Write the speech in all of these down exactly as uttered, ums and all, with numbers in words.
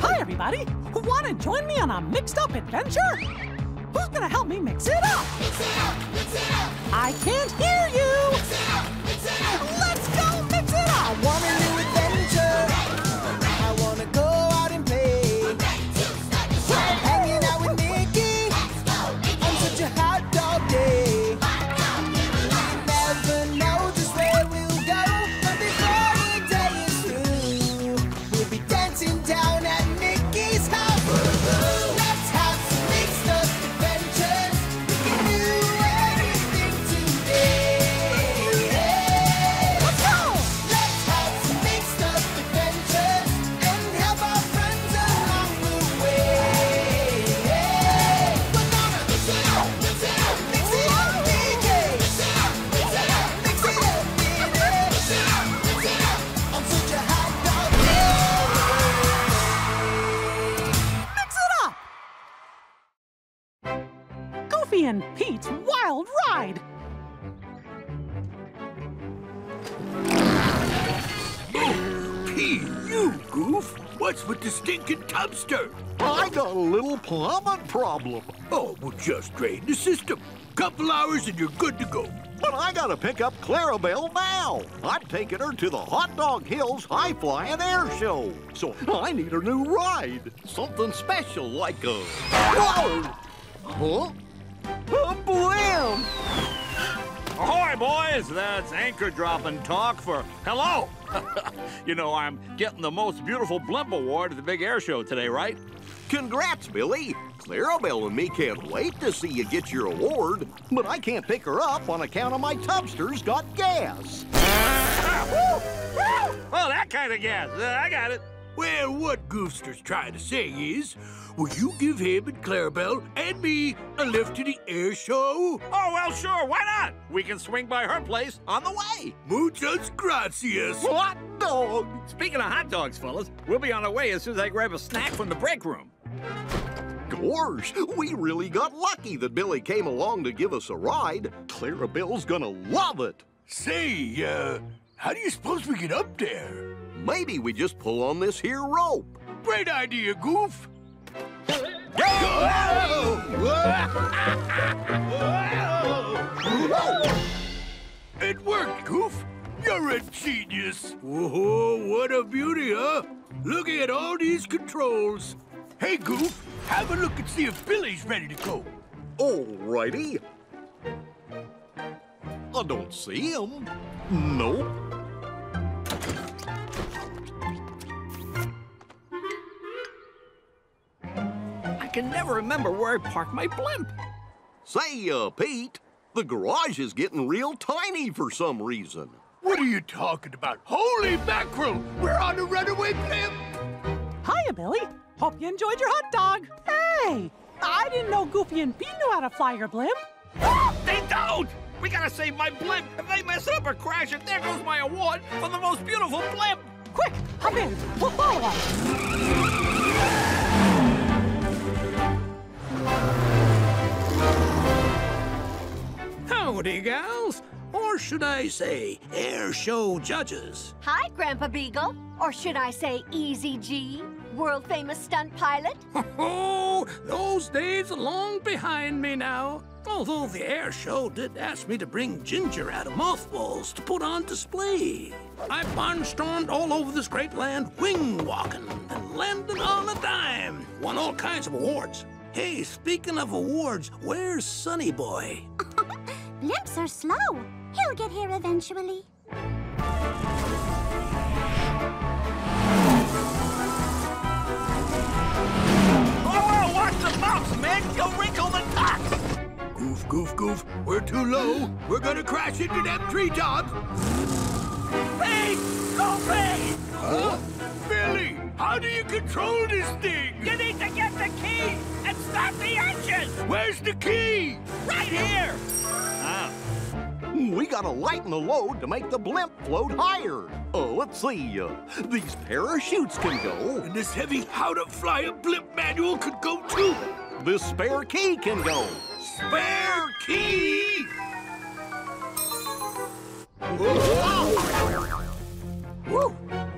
Hi, everybody. Want to join me on a mixed-up adventure? Who's going to help me mix it up? Mix it up! Mix it up! I can't hear you! Mix it up! Mix it up! Let's go mix it up! I want a new adventure. All right, all right. I want to go out and play. All right, two, start the show. I'm hanging out with Mickey. Let's go, Mickey. On such a hot dog day. Hot dog, we never know just where we'll go. But before the day is through, we'll be dancing down at Mickey's house. And Pete's wild ride. Oh, Pete, you goof. What's with the stinking dumpster? I got a little plumbing problem. Oh, well, just drain the system. Couple hours and you're good to go. But I gotta pick up Clarabelle now. I'm taking her to the Hot Dog Hills High Flying Air Show. So I need a new ride. Something special like a... Whoa! Huh? Oh, blam! Ahoy, boys! That's anchor dropping talk for hello! You know, I'm getting the most beautiful blimp award at the big air show today, right? Congrats, Billy! Clarabelle and me can't wait to see you get your award, but I can't pick her up on account of my tubster's got gas. Oh, that kind of gas. Uh, I got it. Well, what Goofster's trying to say is, will you give him and Clarabelle and me a lift to the air show? Oh, well, sure, why not? We can swing by her place on the way. Muchas gracias. Hot dog. Speaking of hot dogs, fellas, we'll be on our way as soon as I grab a snack from the break room. Gorge, we really got lucky that Billy came along to give us a ride. Clarabelle's gonna love it. Say, uh, how do you suppose we get up there? Maybe we just pull on this here rope. Great idea, Goof. Go! Whoa! Whoa! Whoa! It worked, Goof. You're a genius. Whoa, what a beauty, huh? Look at all these controls. Hey, Goof, have a look and see if Billy's ready to go. All righty. I don't see him. Nope. I can never remember where I parked my blimp. Say, uh, Pete, the garage is getting real tiny for some reason. What are you talking about? Holy mackerel! We're on a runaway blimp! Hiya, Billy. Hope you enjoyed your hot dog. Hey, I didn't know Goofy and Pete knew how to fly your blimp. They don't! We gotta save my blimp. If they mess it up or crash it, there goes my award for the most beautiful blimp. Quick, hop in. We'll follow up. Howdy, gals. Or should I say, air show judges. Hi, Grandpa Beagle. Or should I say, Easy G, world-famous stunt pilot? Oh, those days are long behind me now. Although the air show did ask me to bring Ginger out of mothballs to put on display. I barnstormed all over this great land, wing-walking and landing on a dime. Won all kinds of awards. Hey, speaking of awards, where's Sonny Boy? Blimps are slow. He'll get here eventually. Oh, watch the mouse, man! You'll wrinkle the tops! Goof, goof, goof. We're too low. We're gonna crash into them treetops. Hey! Go pay! Huh? Billy, how do you control this thing? You need to get the key and stop the engine! Where's the key? Right here! Ah. We gotta lighten the load to make the blimp float higher. Oh, let's see. Uh, these parachutes can go. And this heavy how-to-fly a blimp manual could go, too. This spare key can go. Spare key! Whoa! Whoa!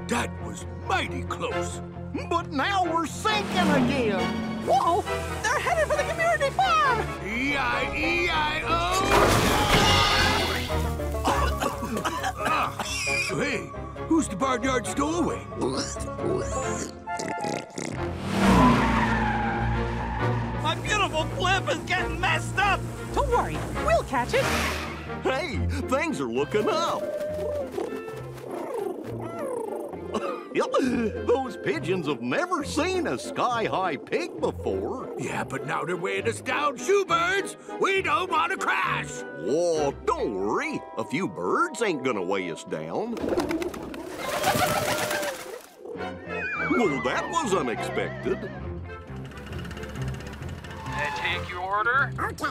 That was mighty close. but now we're sinking again. Whoa, they're headed for the community farm. E I E I O. Ah, hey, who's the barnyard stowaway? My beautiful clip is getting messed up. Don't worry, we'll catch it. Hey, things are looking up. Yep, those pigeons have never seen a sky-high pig before. Yeah, but now they're weighing us down, shoebirds. We don't want to crash. Whoa, don't worry. A few birds ain't gonna weigh us down. Well, that was unexpected. May I take your order? Okay.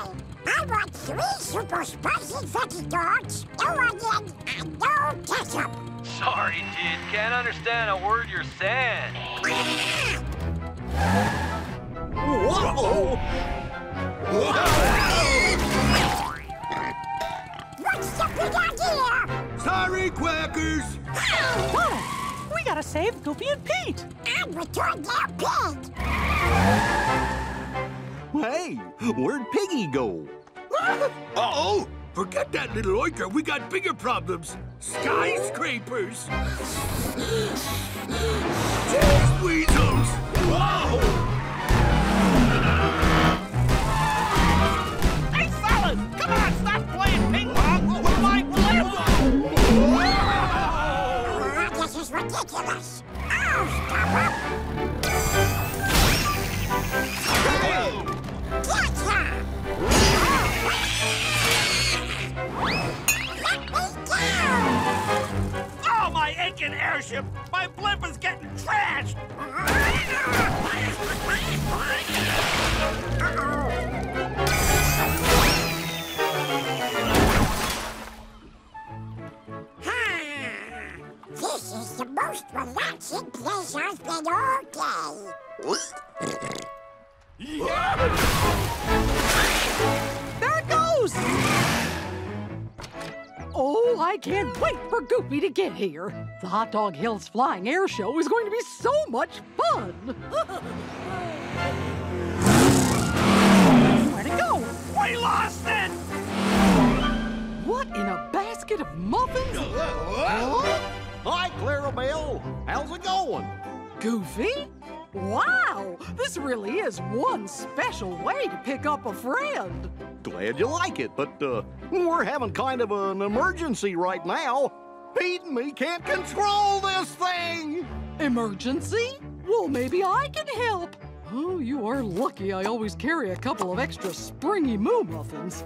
I want three super spicy fatty dogs, no onion, and no ketchup. Sorry, dude. Can't understand a word you're saying. Whoa! Whoa! What's the big idea? Sorry, Quackers. Oh, we gotta save Goofy and Pete. And return their pig. Hey, where'd Piggy go? Uh-oh! Forget that little oinker. We got bigger problems. Skyscrapers. These weasels! Whoa! Hey, fellas! Come on, stop playing ping-pong! We'll light flammable! This is ridiculous. Oh, stop up! Hey! Gotcha! Let me go! Oh, my aching airship! My blimp is getting trashed! Ah, this is the most relaxing place I've been all day. Yeah. There it goes! Oh, I can't wait for Goofy to get here. The Hot Dog Hills Flying Air Show is going to be so much fun. Where'd it go? We lost it! What in a basket of muffins? Huh? Hi, Clarabelle. How's it going? Goofy? Wow! This really is one special way to pick up a friend. Glad you like it, but uh, we're having kind of an emergency right now. Pete and me can't control this thing! Emergency? Well, maybe I can help. Oh, you are lucky I always carry a couple of extra springy moo muffins.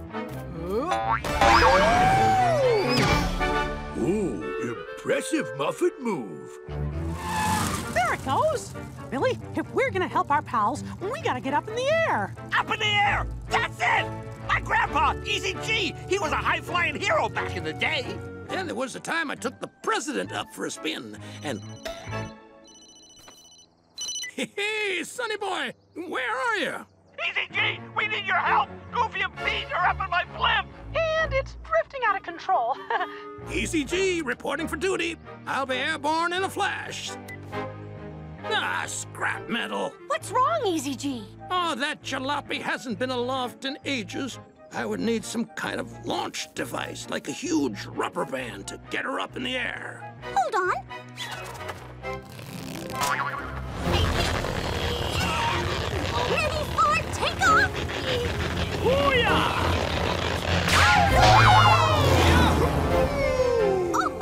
Oh. Ooh, impressive muffin move. There it goes! Billy, if we're gonna help our pals, we gotta get up in the air! Up in the air! That's it! My grandpa, Easy G, he was a high-flying hero back in the day. And there was a time I took the president up for a spin, and... Hey, Sonny Boy, where are you? Easy G, we need your help! Goofy and Pete are up in my blimp! And it's drifting out of control. Easy G, reporting for duty. I'll be airborne in a flash. Ah, scrap metal. What's wrong, Easy G? Oh, that jalopy hasn't been aloft in ages. I would need some kind of launch device, like a huge rubber band, to get her up in the air. Hold on. Ready for takeoff? Hoo-yah!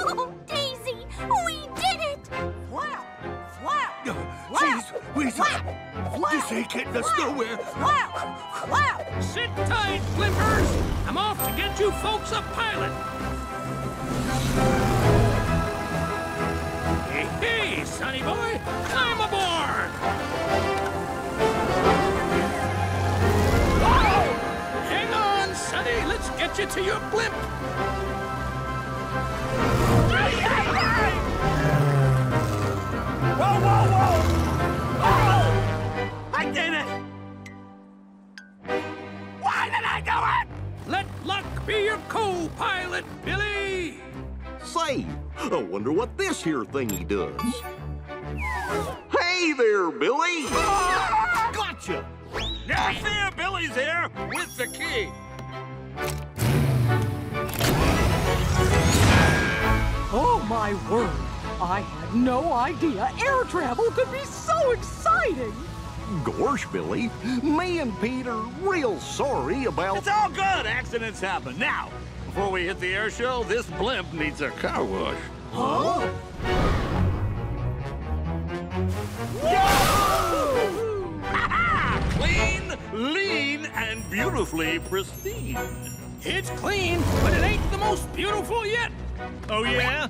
Oh, Daisy, we did it! Wow! Wow! Weasel! This ain't getting us nowhere! Wow! Wow! Sit tight, Flippers! I'm off to get you folks a pilot! Hey, hey, Sonny Boy! Climb aboard! Whoa! Hang on, Sonny! Let's get you to your blimp! Whoa, whoa, whoa! Oh! I did it! Why did I do it? Let luck be your co-pilot, Billy! Say, I wonder what this here thingy does. Hey there! here, Billy. Ah! Gotcha! Now see, Billy's here with the key. Oh, my word. I had no idea air travel could be so exciting. Gosh, Billy, me and Pete are real sorry about... It's all good. Accidents happen. Now, before we hit the air show, this blimp needs a car wash. Huh? Whoa! Ha-ha! Clean, lean, and beautifully pristine. It's clean, but it ain't the most beautiful yet. Oh, yeah?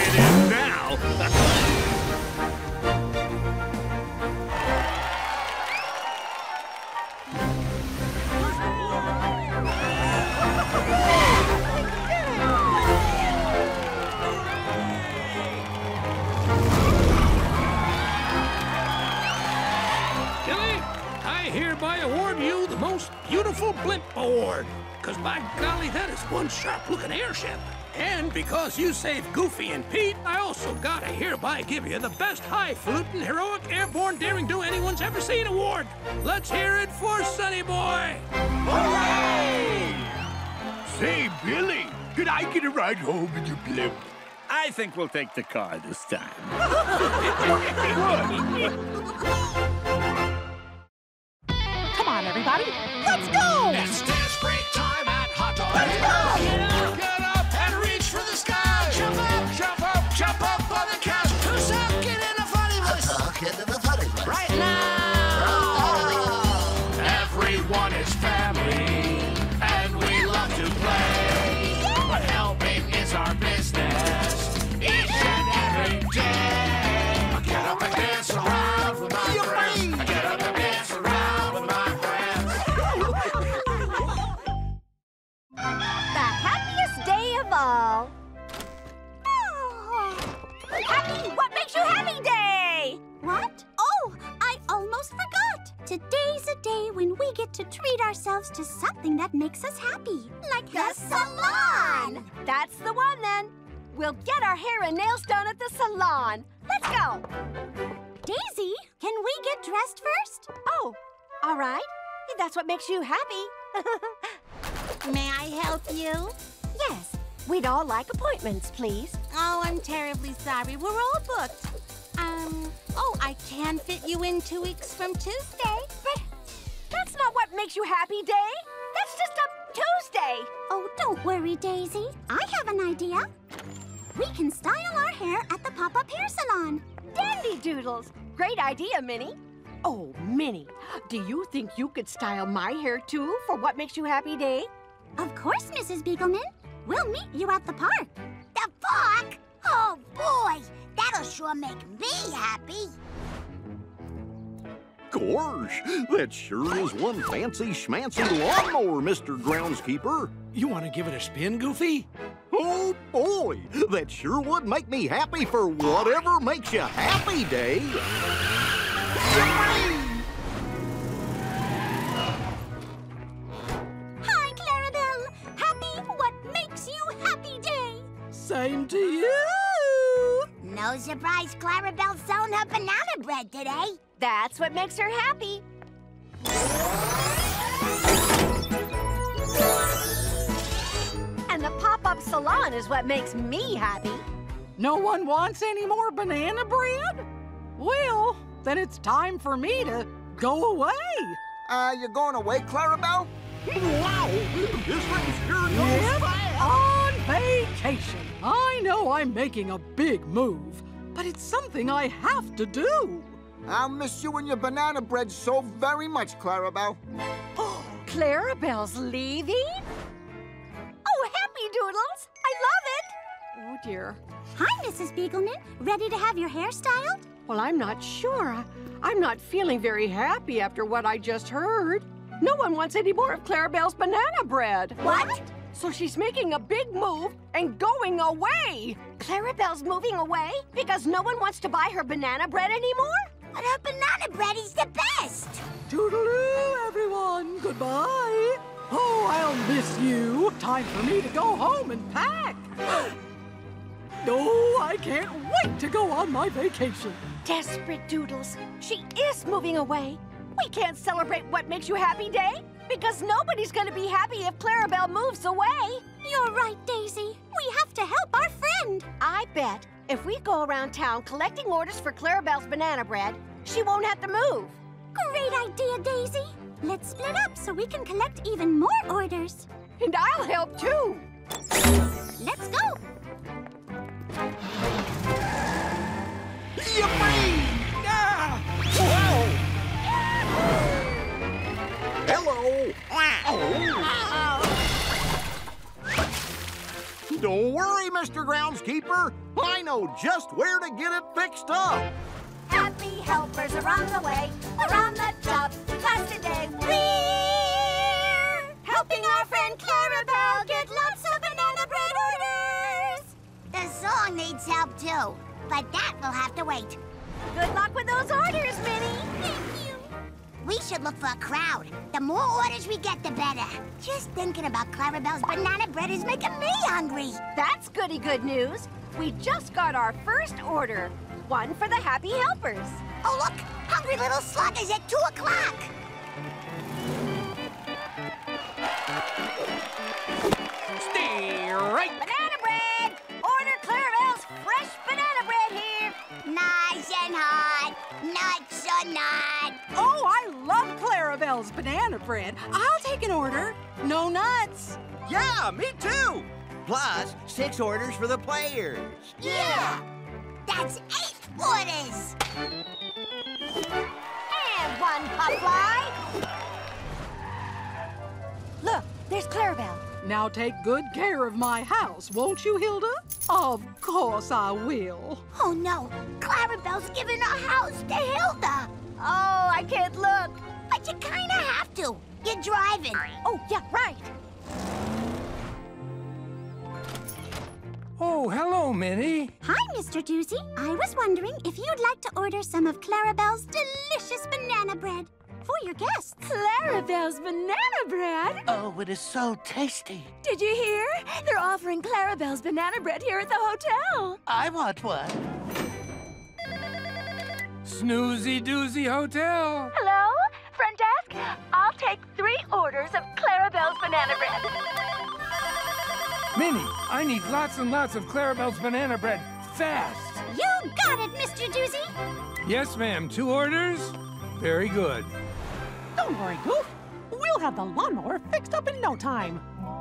It is now. Beautiful blimp award, because by golly, that is one sharp-looking airship. And because you saved Goofy and Pete, I also gotta hereby give you the best highfalutin, heroic, airborne, daring-do anyone's ever seen award. Let's hear it for Sonny Boy. Hooray! Say, Billy, could I get a ride home in your blimp? I think we'll take the car this time. Come on, everybody. Let's go! It's dance break time at Hot Dog. Let's go! Yeah. Get up and reach for the sky. Jump up, jump up, jump up on the couch. Who's up? Get in the funny place. Hot Dog, get in the funny place. Right now! Everyone is family, and we love to play. But helping is our business, each and every day. I get up and dance around with my friends. I get up and dance around. The happiest day of all. Oh. Happy, what makes you happy day? What? Oh, I almost forgot. Today's a day when we get to treat ourselves to something that makes us happy. Like the, the salon. salon. That's the one then. We'll get our hair and nails done at the salon. Let's go. Daisy, can we get dressed first? Oh, all right. If that's what makes you happy. May I help you? Yes. We'd all like appointments, please. Oh, I'm terribly sorry. We're all booked. Um, oh, I can fit you in two weeks from Tuesday. But that's not what makes you happy, Day. That's just a Tuesday. Oh, don't worry, Daisy. I have an idea. We can style our hair at the Pop-Up Hair Salon. Dandy doodles. Great idea, Minnie. Oh, Minnie, do you think you could style my hair, too, for what makes you happy day? Of course, Missus Beagleman. We'll meet you at the park. The park? Oh, boy, that'll sure make me happy. Gosh, that sure is one fancy schmancy lawnmower, Mister Groundskeeper. You want to give it a spin, Goofy? Oh, boy, that sure would make me happy for whatever makes you happy day. Hi, Clarabelle. Happy what makes you happy day. Same to you. No surprise Clarabelle's selling her banana bread today. That's what makes her happy. And the pop-up salon is what makes me happy. No one wants any more banana bread? Well... then it's time for me to go away. Uh, you're going away, Clarabelle? Wow, this thing's sure goes yep, fast. On vacation. I know I'm making a big move, but it's something I have to do. I'll miss you and your banana bread so very much, Clarabelle. Oh, Clarabelle's leaving? Oh, happy doodles. I love it. Oh, dear. Hi, Missus Beagleman. Ready to have your hair styled? Well, I'm not sure. I'm not feeling very happy after what I just heard. No one wants any more of Clarabelle's banana bread. What? So she's making a big move and going away. Clarabelle's moving away because no one wants to buy her banana bread anymore? But her banana bread is the best. Toodaloo, everyone. Goodbye. Oh, I'll miss you. Time for me to go home and pack. Oh, I can't wait to go on my vacation. Desperate Doodles, she is moving away. We can't celebrate What Makes You Happy Day because nobody's going to be happy if Clarabelle moves away. You're right, Daisy. We have to help our friend. I bet if we go around town collecting orders for Clarabelle's banana bread, she won't have to move. Great idea, Daisy. Let's split up so we can collect even more orders. And I'll help, too. Let's go. Yippee! Ah! Whoa! Hello! Oh. Don't worry, Mister Groundskeeper. I know just where to get it fixed up. Happy helpers are on the way. We're on the job. Class today, we're helping our friend Clarabelle get lots of banana bread orders. The song needs help too, but that will have to wait. Good luck with those orders, Minnie. Thank you. We should look for a crowd. The more orders we get, the better. Just thinking about Clarabelle's banana bread is making me hungry. That's goody good news. We just got our first order. One for the happy helpers. Oh, look! Hungry Little Slug is at two o'clock! Stay right! Banana bread! Order Clarabelle's fresh banana bread here! Nice and hot, nuts or not. Oh, I love Clarabelle's banana bread. I'll take an order. No nuts. Yeah, me too! Plus, six orders for the players. Yeah! yeah. That's eight orders! And one pop fly! Look, there's Clarabelle. Now take good care of my house, won't you, Hilda? Of course I will. Oh, no. Clarabelle's giving our house to Hilda. Oh, I can't look. But you kind of have to. You're driving. Oh, yeah, right. Oh, hello, Minnie. Hi, Mister Doozy. I was wondering if you'd like to order some of Clarabelle's delicious banana bread for your guests. Clarabelle's banana bread? Oh, it is so tasty. Did you hear? They're offering Clarabelle's banana bread here at the hotel. I want one. Snoozy Doozy Hotel. Hello? Front desk, I'll take three orders of Clarabelle's banana bread. Minnie, I need lots and lots of Clarabelle's banana bread, fast! You got it, Mister Doozy! Yes, ma'am. Two orders? Very good. Don't worry, Goof. We'll have the lawnmower fixed up in no time.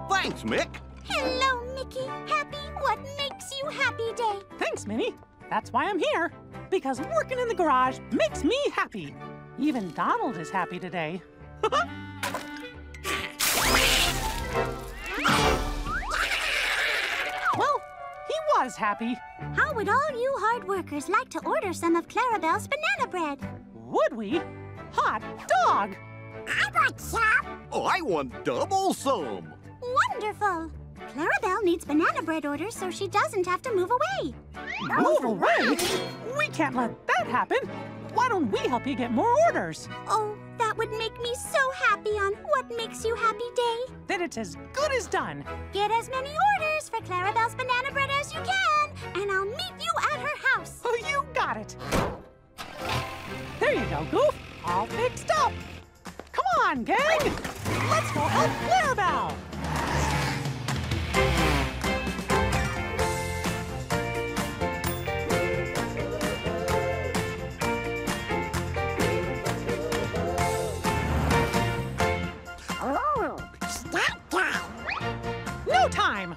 Thanks, Mick. Hello, Mickey. Happy What Makes You Happy Day. Thanks, Minnie. That's why I'm here, because working in the garage makes me happy. Even Donald is happy today. Was happy. How would all you hard workers like to order some of Clarabelle's banana bread? Would we? Hot dog! I want some. Oh, I want double some. Wonderful. Clarabelle needs banana bread orders so she doesn't have to move away. Move away? We can't let that happen. Why don't we help you get more orders? Oh, that would make me so happy on What Makes You Happy Day. Then it's as good as done. Get as many orders for Clarabelle's banana bread as you can, and I'll meet you at her house. Oh, you got it. There you go, Goof. All fixed up. Come on, gang. Let's go help Clarabelle. Time.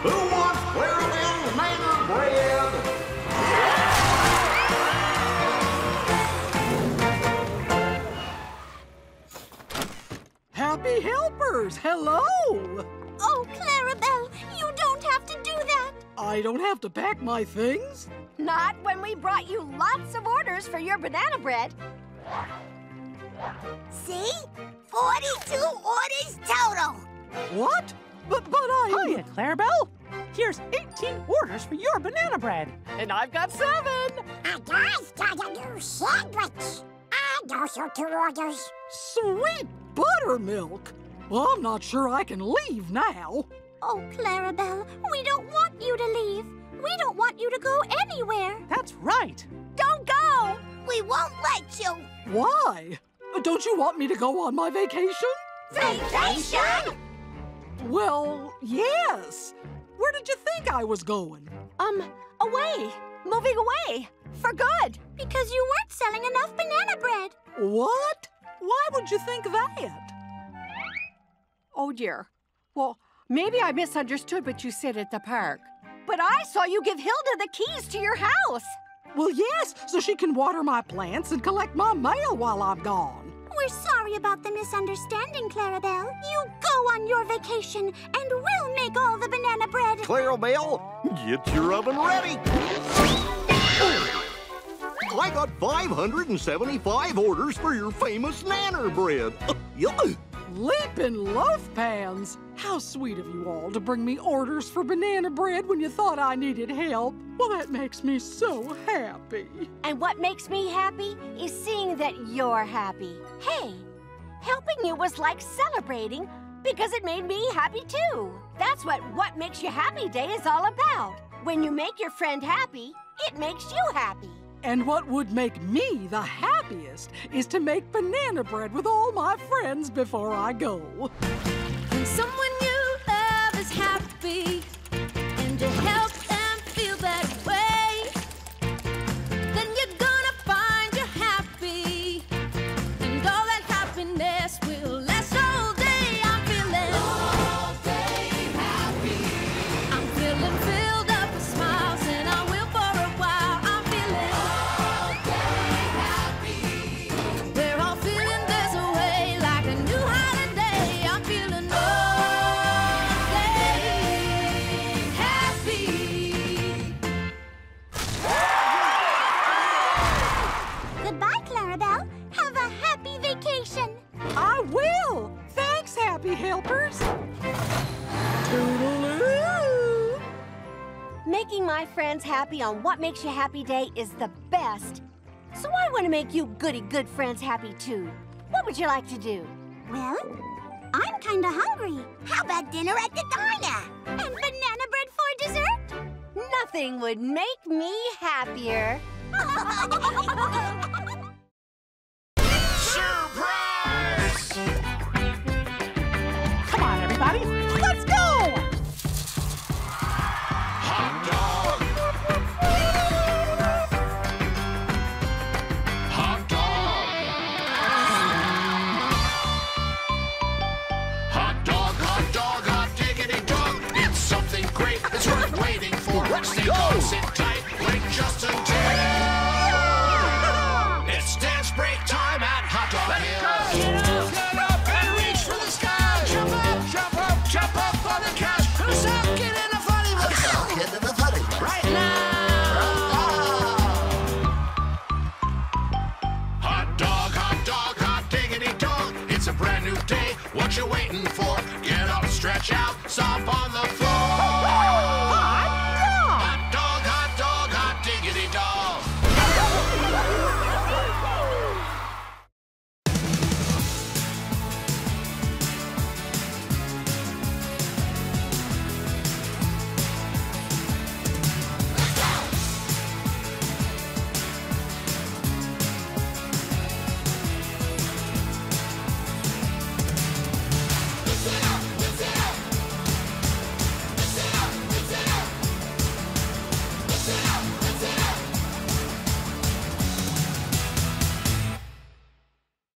Who wants Clarabelle's banana bread? Happy helpers, hello! Oh, Clarabelle, you don't have to do that. I don't have to pack my things. Not when we brought you lots of orders for your banana bread. See? forty-two orders total. What? But, but I... Hiya, Clarabelle. Here's eighteen orders for your banana bread. And I've got seven. I just got a new sandwich. I those are two orders. Sweet buttermilk? Well, I'm not sure I can leave now. Oh, Clarabelle, we don't want you to leave. We don't want you to go anywhere. That's right. Don't go. We won't let you. Why? Don't you want me to go on my vacation? Vacation? Well, yes. Where did you think I was going? Um, away. Moving away. For good. Because you weren't selling enough banana bread. What? Why would you think that? Oh, dear. Well, maybe I misunderstood what you said at the park. But I saw you give Hilda the keys to your house. Well, yes, so she can water my plants and collect my mail while I'm gone. We're sorry about the misunderstanding, Clarabelle. You go on your vacation, and we'll make all the banana bread. Clarabelle, get your oven ready. I got five hundred seventy-five orders for your famous nanner bread. Leapin' loaf pans! How sweet of you all to bring me orders for banana bread when you thought I needed help. Well, that makes me so happy. And what makes me happy is seeing that you're happy. Hey, helping you was like celebrating because it made me happy too. That's what What Makes You Happy Day is all about. When you make your friend happy, it makes you happy. And what would make me the happiest is to make banana bread with all my friends before I go. When someone you love is happy and you help them feel that way, then you're gonna find you're happy and all that happiness will last all day. I'm feeling all day happy. I'm feeling filled up with smiles and I will for a while. I'm feeling all day happy. We're all feeling there's a way, like a new holiday. I'm feeling all day happy. Goodbye, Clarabelle. Have a happy vacation. I will! Thanks, happy helpers. Toodaloo! Making my friends happy on What Makes You Happy Day is the best. So I want to make you goody good friends happy too. What would you like to do? Well, I'm kinda hungry. How about dinner at the diner? And banana bread for dessert? Nothing would make me happier. Surprise! Come on, everybody. Let's go! Hot dog! Hot dog! Hot dog, hot dog, hot diggity dog. It's something great, it's worth waiting for. Stay calm, sit tight, wait just until it's dance break time at Hot Dog Hills. Get up, get up, and reach for the sky. Jump up, jump up, jump up on the couch. Who's up? Get in the funny bone. Get in the funny bone. Right now. Hot dog, hot dog, hot diggity dog. It's a brand new day. What you waiting for? Get up, stretch out, stomp on the floor.